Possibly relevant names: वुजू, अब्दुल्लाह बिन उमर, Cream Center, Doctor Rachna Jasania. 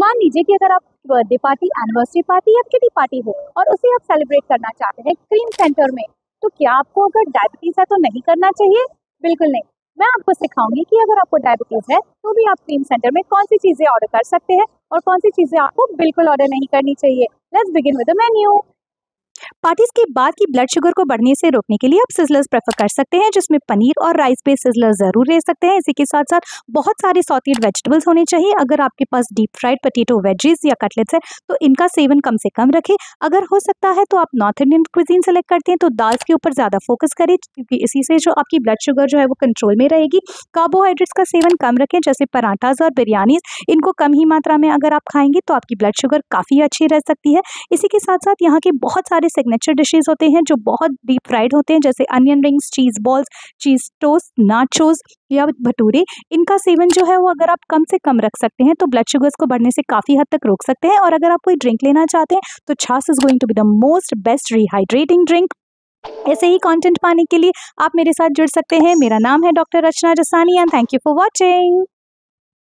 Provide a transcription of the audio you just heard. मान लीजिए कि अगर आप बर्थडे पार्टी, एनिवर्सरी पार्टी या किटी पार्टी हो और उसे आप सेलिब्रेट करना चाहते हैं क्रीम सेंटर में, तो क्या आपको अगर डायबिटीज है तो नहीं करना चाहिए? बिल्कुल नहीं। मैं आपको सिखाऊंगी कि अगर आपको डायबिटीज है तो भी आप क्रीम सेंटर में कौन सी चीजें ऑर्डर कर सकते हैं और कौन सी चीजें आपको बिल्कुल ऑर्डर नहीं करनी चाहिए। Let's begin with the menu. Parties के बाद की ब्लड शुगर को बढ़ने से रोकने के लिए आप सिजलर्स प्रेफर कर सकते हैं, जिसमें पनीर और राइस बेस्ड सिजलर्स जरूर ले सकते हैं। इसी के साथ साथ बहुत सारे सॉटेड वेजिटेबल्स होने चाहिए। अगर आपके पास डीप फ्राइड पोटैटो वेजीज या कटलेट्स है तो इनका सेवन कम से कम रखें। अगर हो सकता है तो आप नॉर्थ इंडियन क्विजीन सेलेक्ट करते हैं तो दाल के ऊपर ज़्यादा फोकस करें, क्योंकि इसी से जो आपकी ब्लड शुगर जो है वो कंट्रोल में रहेगी। कार्बोहाइड्रेट्स का सेवन कम रखें, जैसे पराठाज और बिरयानीज, इनको कम ही मात्रा में अगर आप खाएंगे तो आपकी ब्लड शुगर काफ़ी अच्छी रह सकती है। इसी के साथ साथ यहाँ के बहुत सारे सिग्नेचर डिशेस होते हैं जो बहुत डीप फ्राइड होते हैं, जैसे onion rings, cheese balls, cheese toast, nachos या भटूरे। इनका सेवन जो है वो अगर आप कम से कम रख सकते हैं तो ब्लड शुगर्स को बढ़ने से काफ़ी हद तक रोक सकते हैं। और अगर आप कोई ड्रिंक लेना चाहते हैं तो छाछ is going to be the most best rehydrating drink. ऐसे ही कंटेंट पाने के लिए आप मेरे साथ जुड़ सकते हैं। मेरा नाम है doctor Rachna Jasania. Thank you for watching.